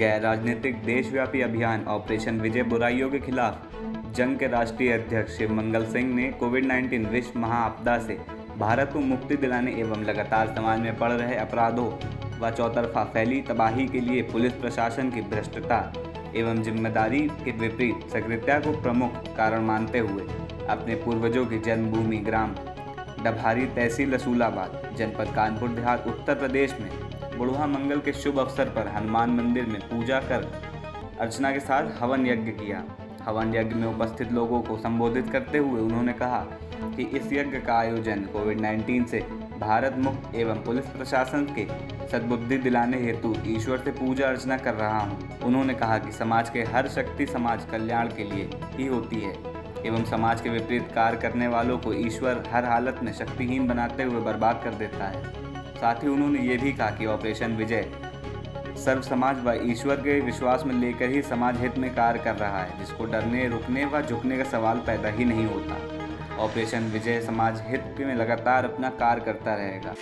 गैर राजनीतिक देशव्यापी अभियान ऑपरेशन विजय बुराइयों के खिलाफ जंग के राष्ट्रीय अध्यक्ष शिव मंगल सिंह ने कोविड-19 विश्व महाआपदा से भारत को मुक्ति दिलाने एवं लगातार समाज में बढ़ रहे अपराधों व चौतरफा फैली तबाही के लिए पुलिस प्रशासन की भ्रष्टता एवं जिम्मेदारी के विपरीत सक्रियता को प्रमुख कारण मानते हुए अपने पूर्वजों की जन्मभूमि ग्राम डबारी तहसील रसूलाबाद जनपद कानपुर देहात उत्तर प्रदेश में बुढ़वा मंगल के शुभ अवसर पर हनुमान मंदिर में पूजा कर अर्चना के साथ हवन यज्ञ किया। हवन यज्ञ में उपस्थित लोगों को संबोधित करते हुए उन्होंने कहा कि इस यज्ञ का आयोजन कोविड-19 से भारत मुक्त एवं पुलिस प्रशासन के सद्बुद्धि दिलाने हेतु ईश्वर से पूजा अर्चना कर रहा हूँ। उन्होंने कहा कि समाज के हर शक्ति समाज कल्याण के लिए ही होती है एवं समाज के विपरीत कार्य करने वालों को ईश्वर हर हालत में शक्तिहीन बनाते हुए बर्बाद कर देता है। साथ ही उन्होंने ये भी कहा कि ऑपरेशन विजय सर्व समाज व ईश्वर के विश्वास में लेकर ही समाज हित में कार्य कर रहा है, जिसको डरने, रुकने व झुकने का सवाल पैदा ही नहीं होता। ऑपरेशन विजय समाज हित में लगातार अपना कार्य करता रहेगा।